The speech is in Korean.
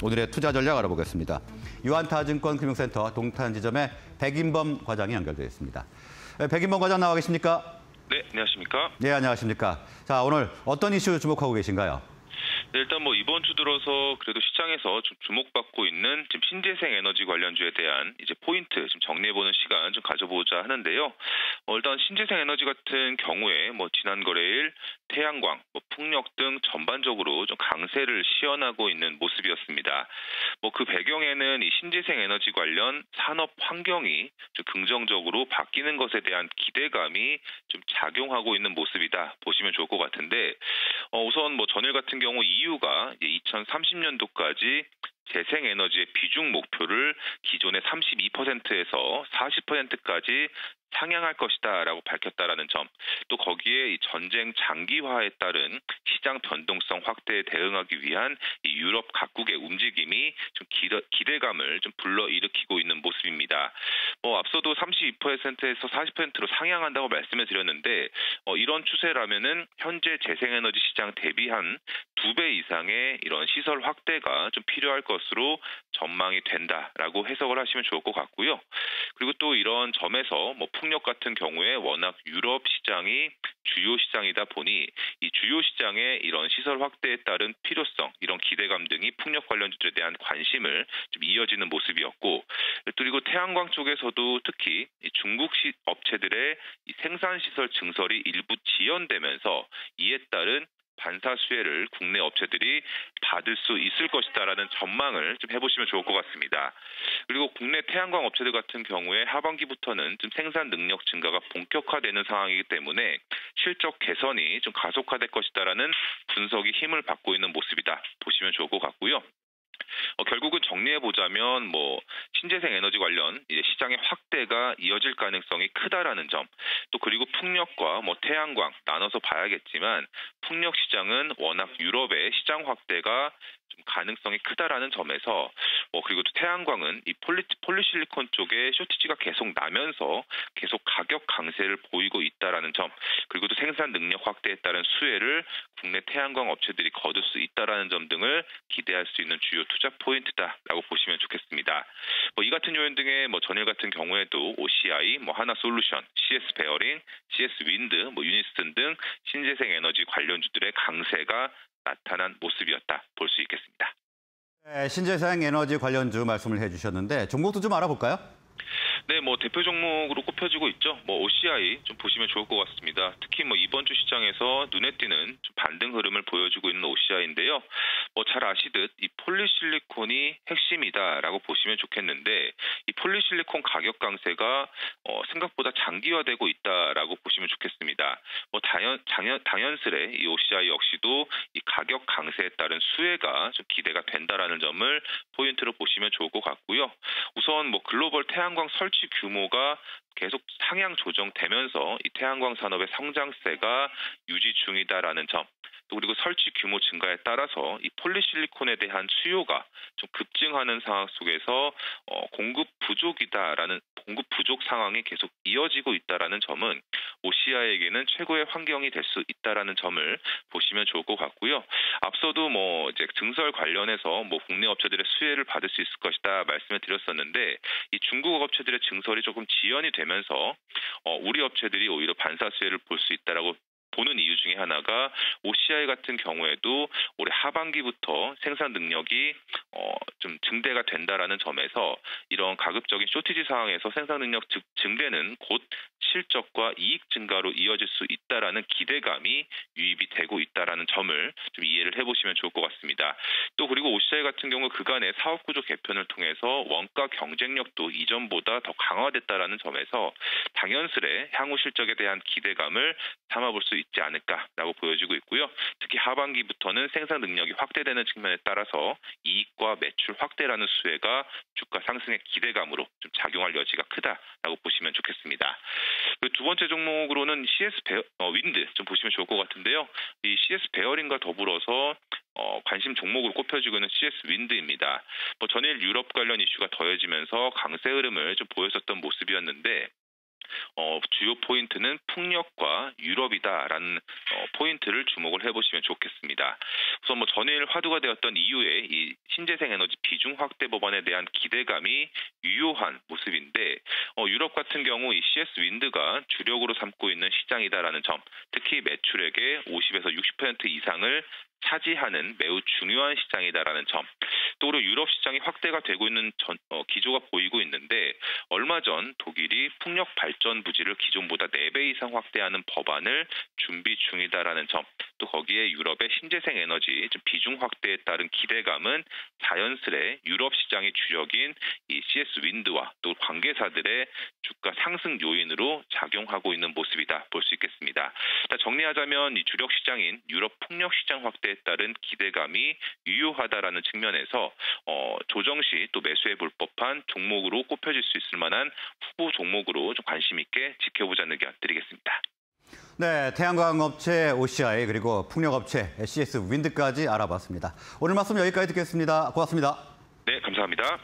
오늘의 투자 전략 알아보겠습니다. 유안타증권 금융센터 동탄 지점의 백인범 과장이 연결되어 있습니다. 백인범 과장 나와 계십니까? 네, 안녕하십니까? 네, 안녕하십니까? 자, 오늘 어떤 이슈 주목하고 계신가요? 네, 일단 이번 주 들어서 그래도 시장에서 좀 주목받고 있는 지금 신재생 에너지 관련주에 대한 이제 포인트 좀 정리해보는 시간 좀 가져보자 하는데요. 일단 신재생 에너지 같은 경우에 지난 거래일 태양광, 풍력 등 전반적으로 좀 강세를 시현하고 있는 모습이었습니다. 그 배경에는 이 신재생 에너지 관련 산업 환경이 좀 긍정적으로 바뀌는 것에 대한 기대감이 좀 작용하고 있는 모습이다 보시면 좋을 것 같은데, 우선 전일 같은 경우 EU가 2030년도까지 재생에너지의 비중 목표를 기존의 32%에서 40%까지 상향할 것이다라고 밝혔다라는 점, 또 거기에 이 전쟁 장기화에 따른 시장 변동성 확대에 대응하기 위한 이 유럽 각국의 움직임이 좀 기대감을 좀 불러일으키고 있는 모습입니다. 앞서도 32%에서 40%로 상향한다고 말씀을 드렸는데, 이런 추세라면은 현재 재생에너지 시장 대비한 2배 이상의 이런 시설 확대가 좀 필요할 것으로 전망이 된다라고 해석을 하시면 좋을 것 같고요. 그리고 또 이런 점에서 풍력 같은 경우에 워낙 유럽 시장이 주요 시장이다 보니 이 주요 시장의 이런 시설 확대에 따른 필요성, 이런 기대감 등이 풍력 관련주들에 대한 관심을 좀 이어지는 모습이었고, 그리고 태양광 쪽에서도 특히 중국 업체들의 생산시설 증설이 일부 지연되면서 이에 따른 반사 수혜를 국내 업체들이 받을 수 있을 것이다라는 전망을 좀 해보시면 좋을 것 같습니다. 그리고 국내 태양광 업체들 같은 경우에 하반기부터는 좀 생산 능력 증가가 본격화되는 상황이기 때문에 실적 개선이 좀 가속화될 것이다라는 분석이 힘을 받고 있는 모습이다 보시면 좋을 것 같고요. 결국은 정리해보자면 신재생 에너지 관련 이제 시장의 확대가 이어질 가능성이 크다라는 점, 또 그리고 풍력과 태양광 나눠서 봐야겠지만 풍력 시장은 워낙 유럽의 시장 확대가 좀 가능성이 크다라는 점에서, 그리고 또 태양광은 이 폴리실리콘 쪽에 쇼티지가 계속 나면서 계속 가격 강세를 보이고 있다라는 점, 그리고 또 생산 능력 확대에 따른 수혜를 국내 태양광 업체들이 거둘 수 있다라는 점 등을 기대할 수 있는 주요 투자 포인트다라고 보시면 좋겠습니다. 이 같은 요인 등에 전일 같은 경우에도 OCI, 한화솔루션, 씨에스베어링, 씨에스윈드, 유니슨 등 신재생 에너지 관련주들의 강세가 나타난 모습이었다 볼 수 있겠습니다. 네, 신재생 에너지 관련주 말씀을 해주셨는데 종목도 좀 알아볼까요? 네, 대표 종목으로 꼽혀지고 있죠. OCI 좀 보시면 좋을 것 같습니다. 특히 이번 주 시장에서 눈에 띄는 좀 반등 흐름을 보여주고 있는 OCI인데요. 잘 아시듯 이 폴리실리콘이 핵심이다라고 보시면 좋겠는데, 이 폴리실리콘 가격 강세가 생각보다 장기화되고 있다라고 보시면 좋겠습니다. 당연스레 이 OCI 역시도 이 가격 강세에 따른 수혜가 좀 기대가 된다라는 점을 포인트로 보시면 좋을 것 같고요. 우선 글로벌 태양광 설치 규모가 계속 상향 조정되면서 이 태양광 산업의 성장세가 유지 중이다라는 점, 또 그리고 설치 규모 증가에 따라서 이 폴리실리콘에 대한 수요가 좀 급증하는 상황 속에서 공급 부족 상황이 계속 이어지고 있다라는 점은 OCI에게는 최고의 환경이 될 수 있다라는 점을 보시면 좋을 것 같고요. 앞서도 이제 증설 관련해서 국내 업체들의 수혜를 받을 수 있을 것이다 말씀을 드렸었는데, 이 중국 업체들의 증설이 조금 지연이 되면서 우리 업체들이 오히려 반사 수혜를 볼 수 있다라고 보는 이유 중에 하나가 OCI 같은 경우에도 올해 하반기부터 생산 능력이 좀 증대가 된다라는 점에서 이런 가급적인 쇼티지 상황에서 생산 능력 증대는 곧 실적과 이익 증가로 이어질 수 있다라는 기대감이 유입이 되고 있다라는 점을 좀 이해를 해보시면 좋을 것 같습니다. 또 그리고 OCI 같은 경우 그간의 사업 구조 개편을 통해서 원가 경쟁력도 이전보다 더 강화됐다라는 점에서 당연스레 향후 실적에 대한 기대감을 담아볼 수 있지 않을까라고 보여지고 있고요. 특히 하반기부터는 생산 능력이 확대되는 측면에 따라서 이익과 매출 확대라는 수혜가 주가 상승의 기대감으로 좀 작용할 여지가 크다라고 보시면 좋겠습니다. 두 번째 종목으로는 씨에스윈드 좀 보시면 좋을 것 같은데요. 이 씨에스베어링과 더불어서 관심 종목으로 꼽혀지고 있는 씨에스윈드입니다. 전일 유럽 관련 이슈가 더해지면서 강세 흐름을 좀 보였었던 모습이었는데, 주요 포인트는 풍력과 유럽이다라는 포인트를 주목을 해보시면 좋겠습니다. 우선 전일 화두가 되었던 EU의 이 신재생에너지 비중 확대 법안에 대한 기대감이 유효한 모습인데 유럽 같은 경우 이 씨에스윈드가 주력으로 삼고 있는 시장이다라는 점, 특히 매출액의 50에서 60% 이상을 차지하는 매우 중요한 시장이다라는 점, 또 유럽 시장이 확대가 되고 있는 기조가 보이고 있는데 얼마 전 독일이 풍력 발전 부지를 기존보다 4배 이상 확대하는 법안을 준비 중이다라는 점, 또 거기에 유럽의 신재생 에너지 비중 확대에 따른 기대감은 자연스레 유럽 시장의 주력인 이 씨에스윈드와 또 관계사들의 주가 상승 요인으로 작용하고 있는 모습이다 볼 수 있겠습니다. 정리하자면 이 주력 시장인 유럽 풍력 시장 확대에 따른 기대감이 유효하다라는 측면에서 조정 시 또 매수해 볼 법한 종목으로 꼽혀질 수 있을 만한 후보 종목으로 좀 관심 있게 지켜보자는 의견 드리겠습니다. 네, 태양광업체 OCI 그리고 풍력업체 씨에스윈드까지 알아봤습니다. 오늘 말씀 여기까지 듣겠습니다. 고맙습니다. 네, 감사합니다.